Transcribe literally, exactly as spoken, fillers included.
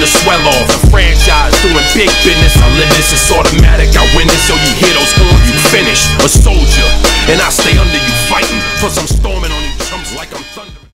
to swell off. The franchise doing big business. I live this, it's automatic. I win this, so you hear those, you finished. A soldier, and I stay under you fighting for some storm.